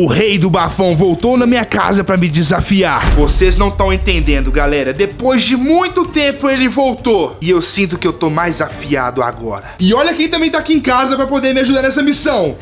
O rei do Bafão voltou na minha casa pra me desafiar. Vocês não estão entendendo, galera. Depois de muito tempo ele voltou. E eu sinto que eu tô mais afiado agora. E olha quem também tá aqui em casa pra poder me ajudar nessa missão.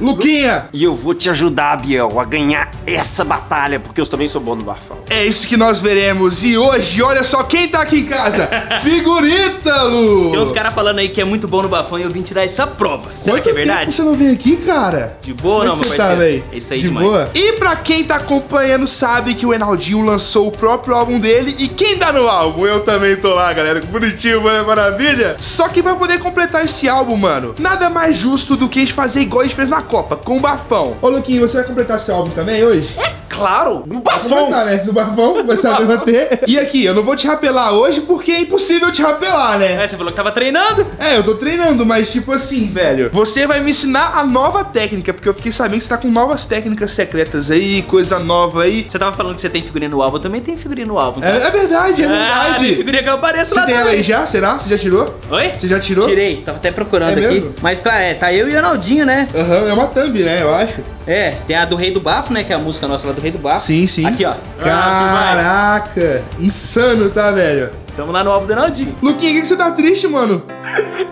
Luquinha. E eu vou te ajudar, Biel, a ganhar essa batalha, porque eu também sou bom no Bafão. É isso que nós veremos. E hoje, olha só quem tá aqui em casa. Figurítalo. Tem uns caras falando aí que é muito bom no Bafão e eu vim tirar essa prova. Será que é verdade? Você não vem aqui, cara? De boa ou não, meu parceiro? É isso aí. De boa. E pra quem tá acompanhando sabe que o Enaldinho lançou o próprio álbum dele. E quem tá no álbum? Eu também tô lá, galera. Bonitinho, mano, maravilha. Só que pra poder completar esse álbum, mano, nada mais justo do que a gente fazer igual a gente fez na Copa, com o Bafão. Ô, Luquinho, você vai completar esse álbum também hoje? É claro, no Bafão. Vai, né? No Bafão, vai saber bater. E aqui, eu não vou te rapelar hoje porque é impossível te rapelar, né? É, você falou que tava treinando. É, eu tô treinando, mas tipo assim, velho, você vai me ensinar a nova técnica, porque eu fiquei sabendo que você tá com novas técnicas. Técnicas secretas aí, coisa nova aí. Você tava falando que você tem figurinha no álbum, eu também tem figurinha no álbum. Tá? É verdade, é verdade. Ah, tem figurinha que eu apareço lá. Você tem ela aí já? Será? Você já tirou? Oi? Você já tirou? Tirei, tava até procurando aqui. Mesmo? Mas claro, tá eu e o Ronaldinho, né? Aham, é uma thumb, né? Eu acho. É, tem a do Rei do Bafo, né? Que é a música nossa lá do Rei do Bafo. Sim, sim. Aqui, ó. Caraca, insano, tá, velho? Tamo lá no álbum do Ronaldinho. Luquinha, que você tá triste, mano?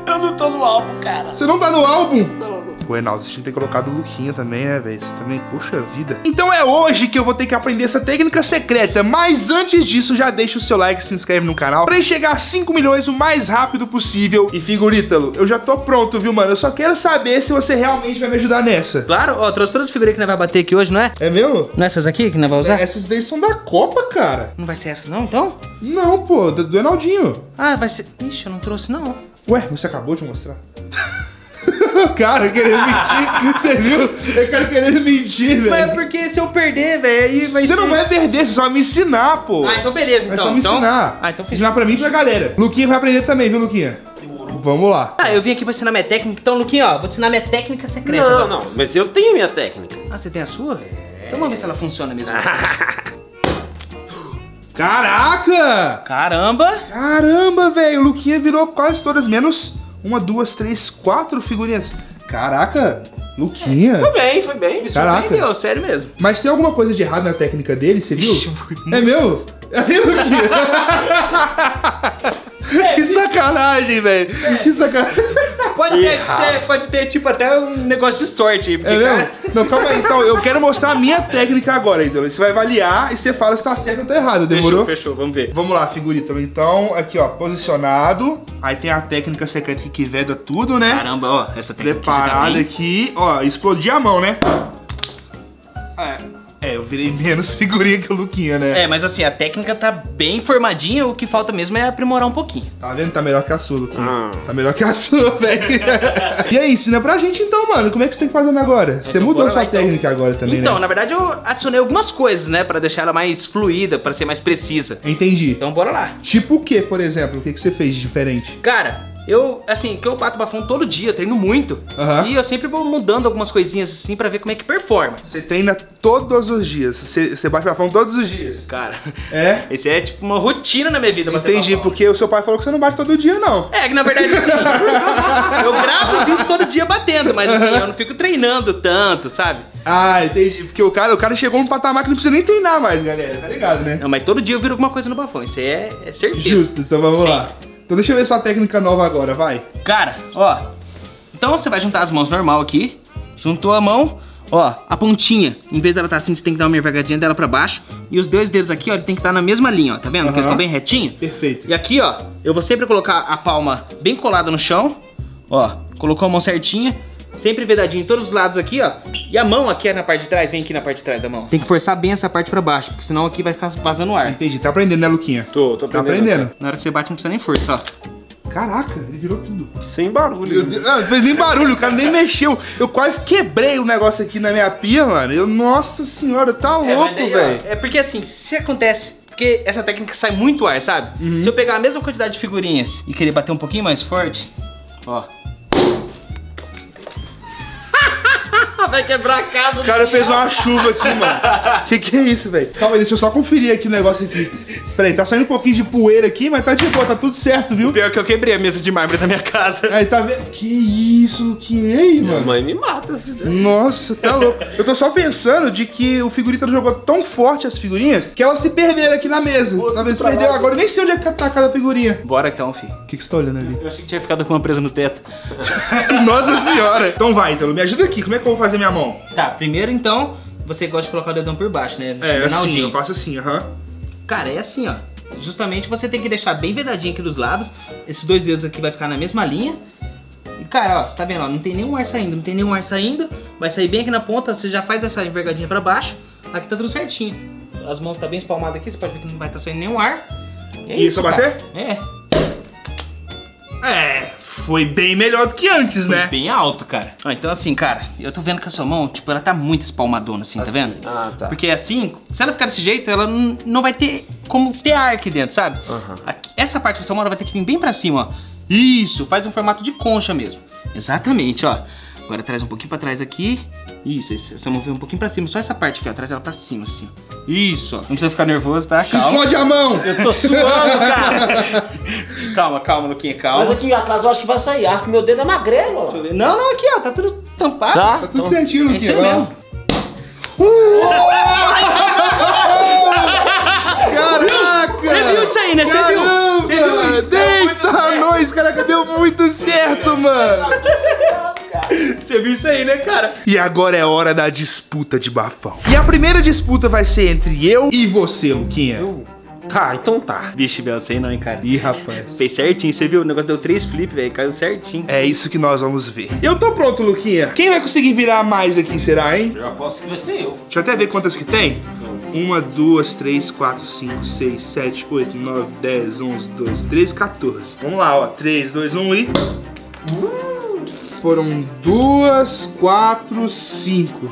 Eu não tô no álbum, cara. Você não tá no álbum? Não, não. Pô, Enaldo, você tinha que ter colocado o Luquinha também, né, velho? Você também, puxa vida. Então é hoje que eu vou ter que aprender essa técnica secreta. Mas antes disso, já deixa o seu like, se inscreve no canal pra chegar a 5 milhões o mais rápido possível. E Figurítalo, eu já tô pronto, viu, mano? Eu só quero saber se você realmente vai me ajudar nessa. Claro, ó, trouxe todas as figurinhas que nós vai bater aqui hoje, não é? É meu? Não é essas aqui que nós vai usar? É, essas daí são da Copa, cara. Não vai ser essas não, então? Não, pô, do Enaldinho. Ah, vai ser... Ixi, eu não trouxe, não. Ué, você acabou de mostrar. Cara, querendo mentir, você viu? Eu quero querendo mentir, velho. Mas é porque se eu perder, velho, aí vai ser... Você não vai perder, você só vai me ensinar, pô. Ah, então beleza, então. É só me ensinar. Ah, então ensinar pra mim e pra galera. Luquinha vai aprender também, viu, Luquinha? Vamos lá. Ah, eu vim aqui pra ensinar minha técnica. Então, Luquinha, ó, vou te ensinar minha técnica secreta. Não, não, mas eu tenho a minha técnica. Ah, você tem a sua? É. Então vamos ver se ela funciona mesmo. Caraca! Caramba! Caramba, velho, o Luquinha virou quase todas, menos uma, duas, três, quatro figurinhas. Caraca, Luquinha. Foi bem, me surpreendeu, sério mesmo. Mas tem alguma coisa de errado na técnica dele, você viu? É meu? É meu, Luquinha? Que sacanagem, velho. Que sacanagem. Pode ter, tipo, até um negócio de sorte aí. Porque, cara... Não, calma aí. Então, eu quero mostrar a minha técnica agora, então. Você vai avaliar e você fala se tá certo ou tá errado, demorou? Fechou, vamos ver. Vamos lá, figurita. Então, aqui, ó, posicionado. Aí tem a técnica secreta que veda tudo, né? Caramba, ó, essa técnica preparada aqui. Ó, explodir a mão, né? É... É, eu virei menos figurinha que o Luquinha, né? É, mas assim, a técnica tá bem formadinha, o que falta mesmo é aprimorar um pouquinho. Tá vendo? Tá melhor que a sua, Luquinha. Tá melhor que a sua, velho. E aí, ensina pra gente então, mano. Como é que você tem que fazer agora? Você mudou sua técnica agora também, né? Então, na verdade, eu adicionei algumas coisas, né? Pra deixar ela mais fluida, pra ser mais precisa. Entendi. Então, bora lá. Tipo o que, por exemplo? O que você fez de diferente? Cara... Eu, assim, que eu bato Bafão todo dia, treino muito. E eu sempre vou mudando algumas coisinhas assim pra ver como é que performa. Você treina todos os dias? Você bate Bafão todos os dias? Cara, é? Esse é tipo uma rotina na minha vida. Entendi, porque o seu pai falou que você não bate todo dia, não. É, que na verdade sim. Eu gravo vídeo todo dia batendo, mas assim, eu não fico treinando tanto, sabe? Ah, entendi. Porque o cara chegou num patamar que não precisa nem treinar mais, galera. Tá ligado, né? Não, mas todo dia eu viro alguma coisa no Bafão, isso é certeza. Justo, então vamos lá. Então deixa eu ver sua técnica nova agora, vai. Cara, ó. Então você vai juntar as mãos normal aqui. Juntou a mão, ó, a pontinha. Em vez dela estar assim, você tem que dar uma envergadinha dela pra baixo. E os dois dedos aqui, ó, ele tem que estar na mesma linha, ó. Tá vendo? Porque eles estão bem retinhos. Perfeito. E aqui, ó, eu vou sempre colocar a palma bem colada no chão. Ó, colocou a mão certinha. Sempre vedadinho em todos os lados aqui, ó. E a mão aqui é na parte de trás, vem aqui na parte de trás da mão. Tem que forçar bem essa parte pra baixo, porque senão aqui vai ficar vazando ar. Entendi, tá aprendendo, né, Luquinha? Tô aprendendo. Tá aprendendo. Cara. Na hora que você bate não precisa nem força, ó. Caraca, ele virou tudo. Sem barulho. Não fez nem barulho, o cara nem mexeu. Eu quase quebrei o negócio aqui na minha pia, mano. Eu, nossa senhora, tá louco, velho. É porque assim, se acontece... Porque essa técnica sai muito ar, sabe? Se eu pegar a mesma quantidade de figurinhas e querer bater um pouquinho mais forte, ó... Vai quebrar a casa. O cara fez uma chuva aqui, mano. Que é isso, velho? Calma aí, deixa eu só conferir aqui o negócio aqui. Peraí, tá saindo um pouquinho de poeira aqui, mas tá de boa, tá tudo certo, viu? O pior é que eu quebrei a mesa de mármore da minha casa. Aí, tá vendo? Que isso, que é aí, mano? Minha mãe me mata. Nossa, tá louco. Eu tô só pensando de que o figuritano jogou tão forte as figurinhas que elas se perderam aqui na mesa. Na mesa perdeu agora, eu nem sei onde é que tá cada figurinha. Bora então, filho. O que que você tá olhando ali? Eu achei que tinha ficado com uma presa no teto. Nossa senhora. Então vai, então, me ajuda aqui, como é que eu vou fazer minha mão? Tá, primeiro então, você gosta de colocar o dedão por baixo, né? É, assim, eu faço assim, aham. Cara, é assim, ó. Justamente você tem que deixar bem vedadinho aqui dos lados. Esses dois dedos aqui vai ficar na mesma linha. E cara, ó, você tá vendo, ó, não tem nenhum ar saindo, não tem nenhum ar saindo. Vai sair bem aqui na ponta, você já faz essa envergadinha pra baixo. Aqui tá tudo certinho. As mãos tá bem espalmadas aqui, você pode ver que não vai tá saindo nenhum ar. E é isso, bater? É. É... Foi bem melhor do que antes, né? Foi bem alto, cara. Ah, então assim, cara, eu tô vendo que a sua mão, tipo, ela tá muito espalmadona, assim, tá vendo? Ah, tá. Porque assim, se ela ficar desse jeito, ela não vai ter como ter ar aqui dentro, sabe? Uhum. Aqui, essa parte da sua mão, ela vai ter que vir bem pra cima, ó. Isso, faz um formato de concha mesmo. Exatamente, ó. Agora traz um pouquinho pra trás aqui. Isso, essa mão vem um pouquinho pra cima. Só essa parte aqui, ó. Traz ela pra cima, assim. Isso, ó. Não precisa ficar nervoso, tá? Calma. Explode a mão! Eu tô suando, cara! Calma, calma, Luquinha, calma. Mas aqui atrás eu acho que vai sair ar, porque meu dedo é magrelo, ó. Não, não, aqui, ó. Tá tudo tampado. Tá, tá tudo certinho, Luquinha. É isso mesmo. Caraca! Você viu isso aí, né? Você viu? Você viu isso? Deita nós, caraca. Deu muito certo, mano. Você viu isso aí, né, cara? E agora é hora da disputa de bafão. E a primeira disputa vai ser entre eu e você, Luquinha. Eu? Tá, então tá. Vixe, Biel, sei não, hein, cara. Ih, rapaz. Fez certinho, você viu? O negócio deu 3 flips, velho. Caiu certinho. É isso que nós vamos ver. Eu tô pronto, Luquinha. Quem vai conseguir virar mais aqui, será, hein? Eu aposto que vai ser eu. Deixa eu até ver quantas que tem. 1, 2, 3, 4, 5, 6, 7, 8, 9, 10, 11, 12, 13, 14. Vamos lá, ó. 3, 2, 1 e... Foram 2, 4, 5.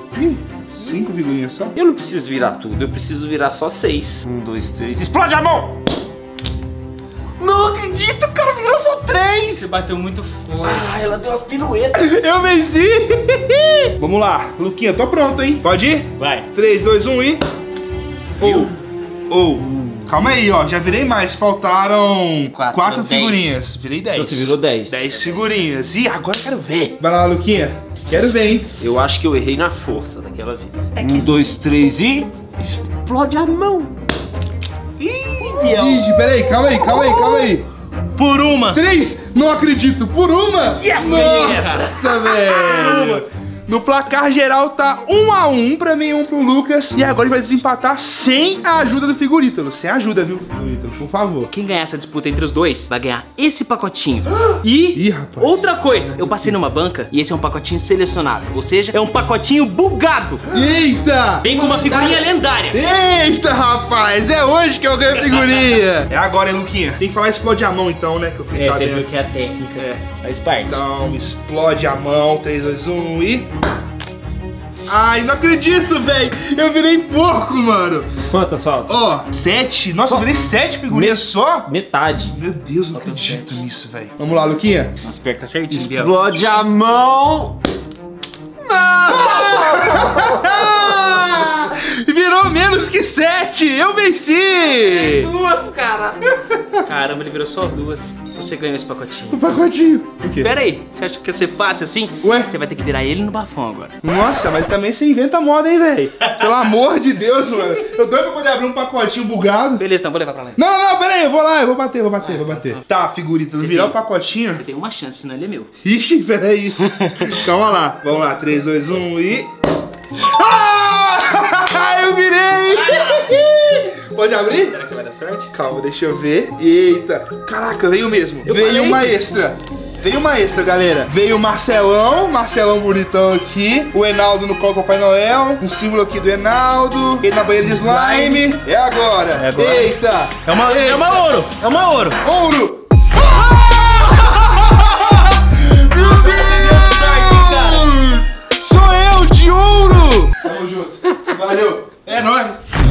5 figurinhas só? Eu não preciso virar tudo, eu preciso virar só 6. 1, 2, 3. Explode a mão! Não acredito, o cara virou só 3! Você bateu muito forte. Ah, ela deu umas piruetas. Eu venci! Vamos lá, Luquinha, tô pronto, hein? Pode ir? Vai. 3, 2, 1 e. Calma aí, ó, já virei mais, faltaram 4 figurinhas. Virei 10. Você virou 10. 10 figurinhas. E agora eu quero ver. Vai lá, Luquinha. Quero ver, hein? Eu acho que eu errei na força daquela vez. 1, 2, 3 e... Explode a mão. Ih, peraí, calma aí, calma aí, calma aí. Por uma. 3? Não acredito, por uma? Yes, nossa, velho. No placar geral tá 1 a 1 pra mim, 1 pro Lucas. E agora ele vai desempatar sem a ajuda do figurítalo. Sem ajuda, viu, figurítalo, por favor. Quem ganhar essa disputa entre os dois vai ganhar esse pacotinho. E rapaz, outra coisa, eu passei numa banca e esse é um pacotinho selecionado. Ou seja, é um pacotinho bugado. Eita! Vem com uma figurinha lendária. Eita, rapaz, é hoje que eu ganho figurinha. É agora, hein, Luquinha? Tem que falar explode a mão então, né? Que eu fui sabendo. Você viu que é a técnica. É. Faz parte. Então, explode a mão. 3, 2, 1 e... Ai, não acredito, velho. Eu virei porco, mano. Quantas faltam? Ó, 7. Nossa, eu virei 7 figurinhas só? Metade. Meu Deus, não acredito nisso, velho. Vamos lá, Luquinha. Nossa, pior que tá certinho, Biel. Explode a mão. Não! Virou menos que 7. Eu venci. 2, cara. Caramba, ele virou só 2. Você ganhou esse pacotinho. O pacotinho? O quê? Pera aí, você acha que ia ser fácil assim? Ué? Você vai ter que virar ele no bafão agora. Nossa, mas também você inventa moda, hein, velho? Pelo amor de Deus, mano. Eu doido pra poder abrir um pacotinho bugado. Beleza, então vou levar pra lá. Não, não, pera aí, eu vou lá, eu vou bater, vou bater, vou bater. Tá, figurita, virar o pacotinho. Você tem uma chance, senão ele é meu. Ixi, pera aí. Calma lá. Vamos lá, 3, 2, 1 e... Ah! Eu virei! Pode abrir? Será que você vai dar sorte? Calma, deixa eu ver. Eita. Caraca, veio mesmo. Veio uma extra. Veio uma extra, galera. Veio o Marcelão. Marcelão bonitão aqui. O Enaldo no colo do Papai Noel. Um símbolo aqui do Enaldo. Ele na banheira de slime. É agora. É agora. Eita. É uma ouro. É uma ouro. Ouro.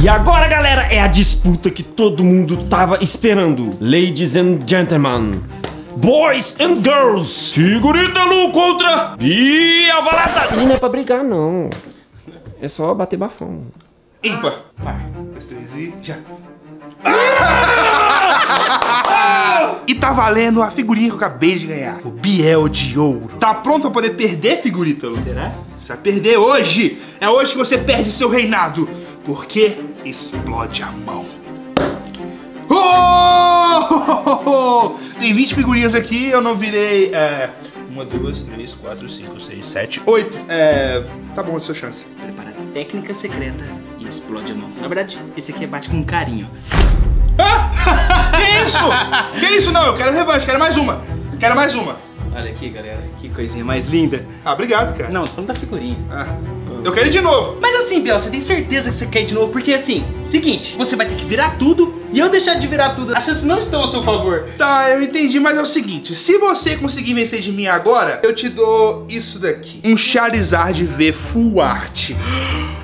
E agora, galera, é a disputa que todo mundo tava esperando. Ladies and gentlemen, Boys and Girls. Figuritalo contra Biel Valadares. Não é pra brigar, não. É só bater bafão. Ímpar. Vai. 2, 3 e já. E tá valendo a figurinha que eu acabei de ganhar. O Biel de Ouro. Tá pronto pra poder perder, Figuritalo? Será? Você vai perder hoje. É hoje que você perde seu reinado. Porque explode a mão. Oh! Tem 20 figurinhas aqui. Eu não virei... 1, 2, 3, 4, 5, 6, 7, 8. Tá bom, é a sua chance. Prepara a técnica secreta e explode a mão. Na verdade, esse aqui bate com carinho. Ah! Que isso? Que isso? Não, eu quero revanche, quero mais uma. Quero mais uma. Olha aqui, galera, que coisinha mais linda. Ah, obrigado, cara. Não, tô falando da figurinha. Ah. Eu quero ir de novo. Mas assim, Biel, você tem certeza que você quer ir de novo? Porque assim, seguinte, você vai ter que virar tudo e eu deixar de virar tudo. As chances não estão a seu favor. Tá, eu entendi, mas é o seguinte. Se você conseguir vencer de mim agora, eu te dou isso daqui. Um Charizard V Full Art.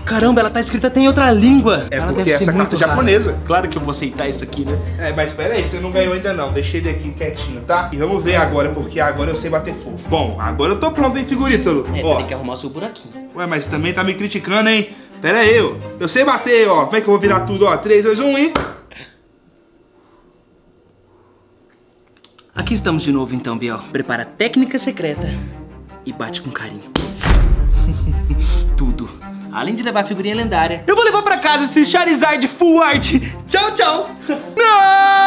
Caramba, ela tá escrita até em outra língua. É ela porque deve ser essa carta japonesa. Rara. Claro que eu vou aceitar isso aqui, né? É, mas peraí, você não ganhou ainda não. Deixei ele aqui quietinho, tá? E vamos ver agora, porque agora eu sei bater fofo. Bom, agora eu tô pronto, hein, Figuritalo? É, você tem que arrumar o seu buraquinho. Ué, mas também tá me criticando, hein? Pera aí, eu sei bater, ó. Como é que eu vou virar tudo, ó? 3, 2, 1 e... Aqui estamos de novo, então, Biel. Prepara a técnica secreta e bate com carinho. Tudo. Além de levar a figurinha lendária, eu vou levar pra casa esse Charizard Full Art. Tchau, tchau. Não!